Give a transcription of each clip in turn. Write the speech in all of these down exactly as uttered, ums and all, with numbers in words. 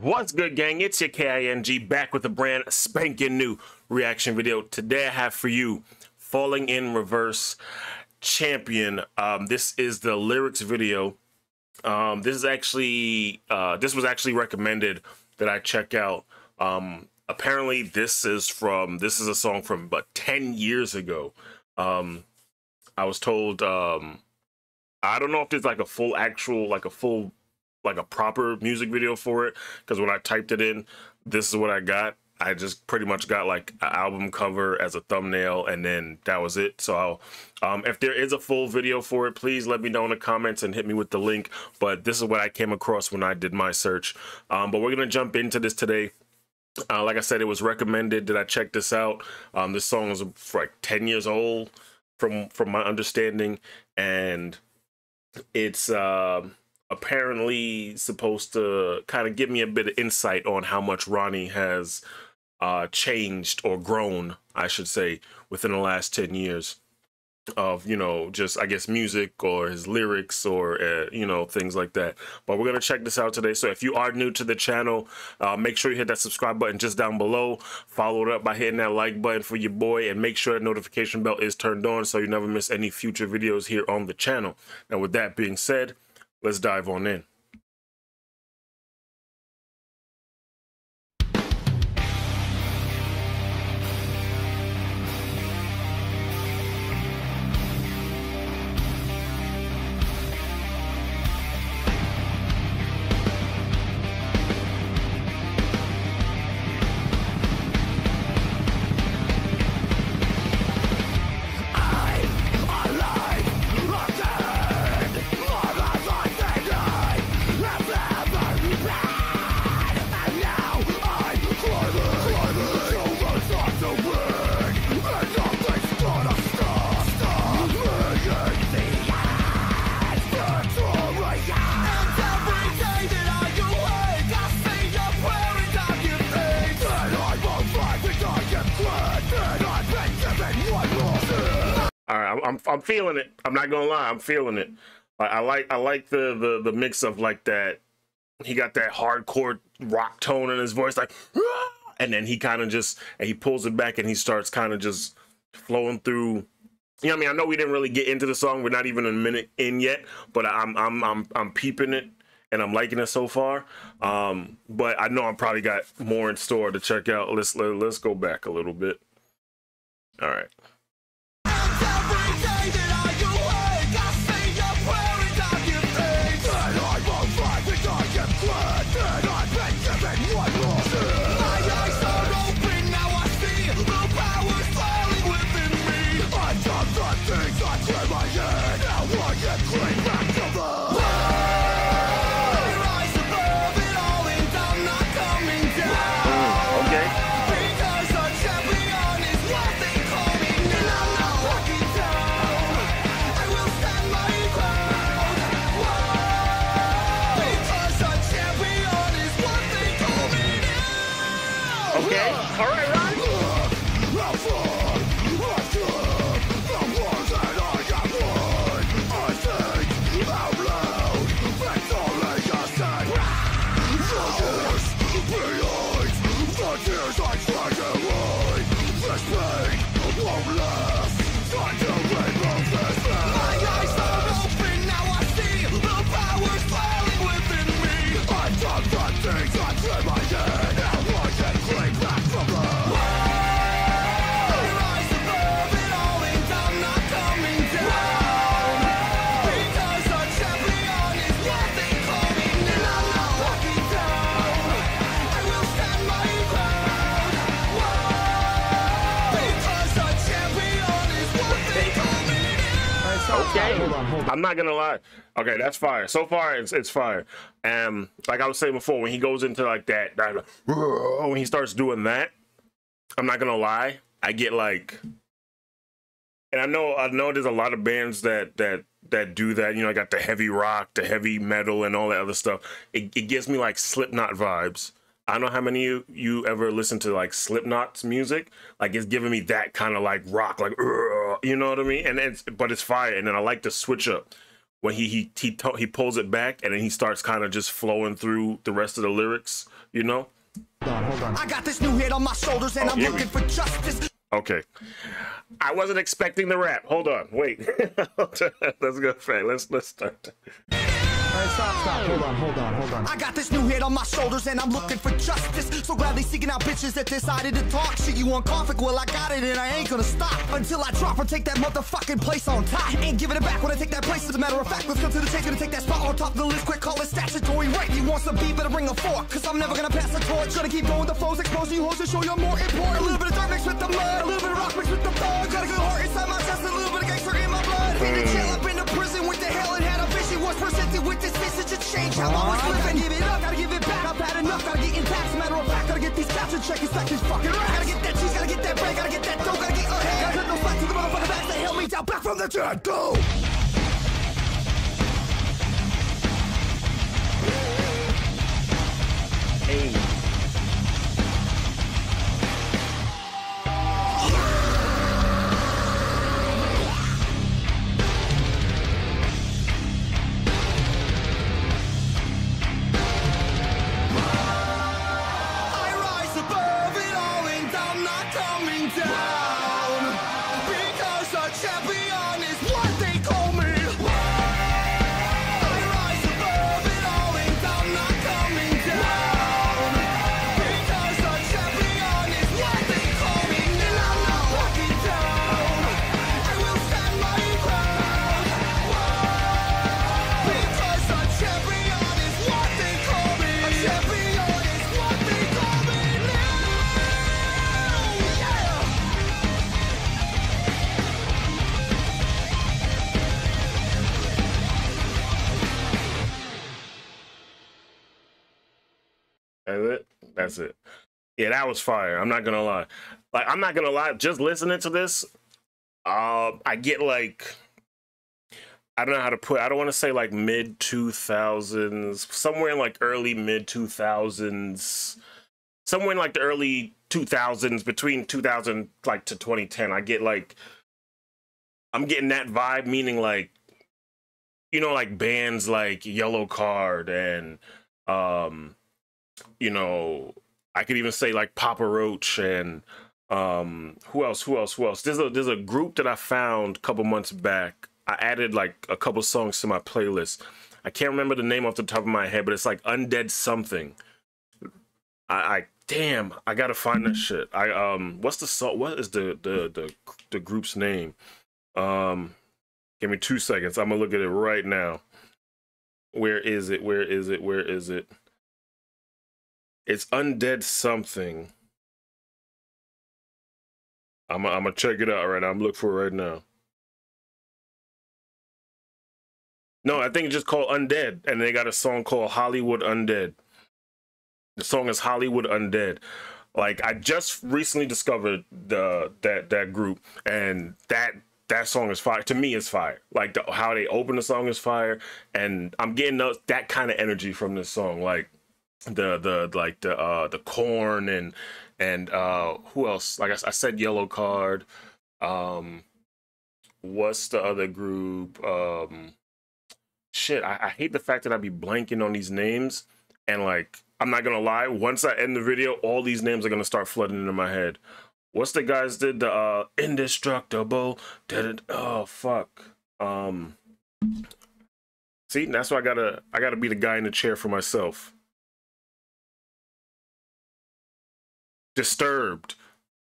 What's good, gang? It's your K I N G back with a brand spanking new reaction video. Today I have for you Falling in Reverse Champion. Um, this is the lyrics video. Um, this is actually, uh, this was actually recommended that I check out. Um, apparently this is from, this is a song from about ten years ago. Um, I was told, um, I don't know if there's like a full actual, like a full like a proper music video for it, because when I typed it in, this is what I got. I just pretty much got like an album cover as a thumbnail, and then that was it. So I'll, um, if there is a full video for it, please let me know in the comments and hit me with the link. But this is what I came across when I did my search. Um, but we're going to jump into this today. Uh, like I said, it was recommended that I check this out. Um, this song is like ten years old from, from my understanding, and it's... Uh, apparently supposed to kind of give me a bit of insight on how much Ronnie has uh, changed or grown, I should say, within the last ten years of, you know, just, I guess, music or his lyrics or, uh, you know, things like that. But we're going to check this out today. So if you are new to the channel, uh, make sure you hit that subscribe button just down below. Follow it up by hitting that like button for your boy, and make sure that notification bell is turned on so you never miss any future videos here on the channel. And with that being said, let's dive on in. I'm I'm feeling it. I'm not gonna lie. I'm feeling it. I, I like I like the, the the mix of like that. He got that hardcore rock tone in his voice, like, and then he kind of just and he pulls it back and he starts kind of just flowing through. You know what I mean? I know we didn't really get into the song. We're not even a minute in yet, but I'm I'm I'm I'm peeping it and I'm liking it so far. Um, but I know I probably got more in store to check out. Let's let, let's go back a little bit. All right. I'm not gonna lie. Okay, that's fire. So far, it's it's fire. Um, like I was saying before, when he goes into like that, that when he starts doing that, I'm not gonna lie. I get like, and I know I know there's a lot of bands that that that do that. You know, I got the heavy rock, the heavy metal, and all that other stuff. It it gives me like Slipknot vibes. I don't know how many of you, you ever listen to like Slipknot's music. Like it's giving me that kind of like rock, like, you know what I mean? And it's, but it's fire. And then I like the switch up where he he he, he pulls it back and then he starts kind of just flowing through the rest of the lyrics, you know? Hold on. I got this new hit on my shoulders and oh, I'm yeah. looking for justice. Okay. I wasn't expecting the rap. Hold on. Wait. Let's go, Frank. Let's let's start. All right, stop, stop. Hold on, hold on, hold on. I got this new hit on my shoulders and I'm looking for justice. So gladly seeking out bitches that decided to talk shit. You want conflict? Well, I got it and I ain't gonna stop until I drop or take that motherfucking place on top. Ain't giving it back when I take that place. As a matter of fact, let's go to the chase. Gonna take that spot on top of the list. Quick, call it statutory rape. You want some beef? Better bring a fork, cause I'm never gonna pass the torch. Gonna keep going, the flows exposing you hoes to show you're more important. A little bit of dark mixed with the mud, a little bit of rock mixed with the thug. Got a good heart inside my chest, a little bit of gangster in my blood. Been in jail, I've been to prison with the hell and had a vision. Was presented with this message to change how I was living. Give it up, gotta give it back. I've had enough, gotta get intact. As a matter of fact, gotta get these capture checkers like this fucking rap. Gotta get that cheese, gotta get that bread, gotta get that dough, gotta get a head. Gotta cut no slack to the motherfucking backs that held me down back from the dead. Go! Hey. That's it. Yeah, that was fire. I'm not gonna lie. Like, I'm not gonna lie. Just listening to this, uh, I get like, I don't know how to put. I don't want to say like mid two thousands, somewhere in like early mid two thousands, somewhere in like the early two thousands, between two thousand like to twenty ten. I get like, I'm getting that vibe, meaning like, you know, like bands like Yellow Card and, um. you know, I could even say like Papa Roach and um, who else, who else, who else? There's a, there's a group that I found a couple months back. I added like a couple songs to my playlist. I can't remember the name off the top of my head, but it's like Undead something. I, I damn, I gotta find that shit. I um, what's the song? What is the the the the group's name? Um, give me two seconds. I'm gonna look at it right now. Where is it? Where is it? Where is it? It's Undead something. I'm I'm gonna check it out right now. I'm looking for it right now. No, I think it's just called Undead, and they got a song called Hollywood Undead. The song is Hollywood Undead. Like, I just recently discovered the that that group, and that that song is fire. To me, it's fire. Like, the, how they open the song is fire, and I'm getting those, that kind of energy from this song. Like, the the like the uh the corn and and uh who else, like I, I said, Yellow Card, um what's the other group, um shit, I, I hate the fact that I be blanking on these names, and like, I'm not gonna lie, once I end the video all these names are gonna start flooding into my head. What's the guys did the uh Indestructible did it, oh fuck, um see, that's why I gotta I gotta be the guy in the chair for myself. Disturbed,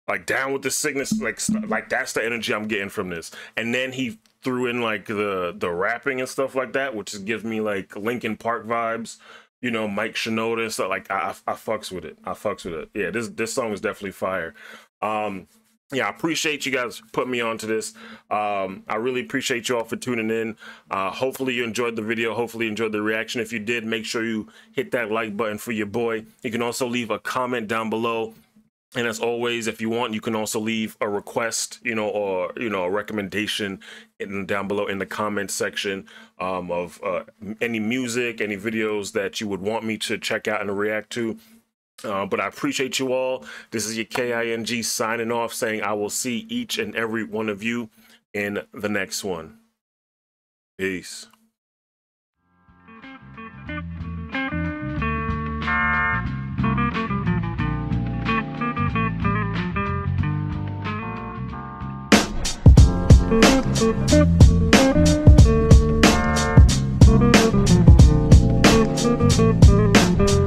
like Down With The Sickness, like like that's the energy I'm getting from this. And then he threw in like the the rapping and stuff like that, which gives me like Linkin Park vibes, you know, Mike Shinoda. So like I, I I fucks with it. I fucks with it. Yeah, this this song is definitely fire. Um, yeah, I appreciate you guys putting me onto this. Um, I really appreciate you all for tuning in. Uh, hopefully you enjoyed the video. Hopefully you enjoyed the reaction. If you did, make sure you hit that like button for your boy. You can also leave a comment down below. And as always, if you want, you can also leave a request, you know, or, you know, a recommendation in, down below in the comments section, um, of uh, any music, any videos that you would want me to check out and react to. Uh, but I appreciate you all. This is your King signing off, saying I will see each and every one of you in the next one. Peace. Thank you.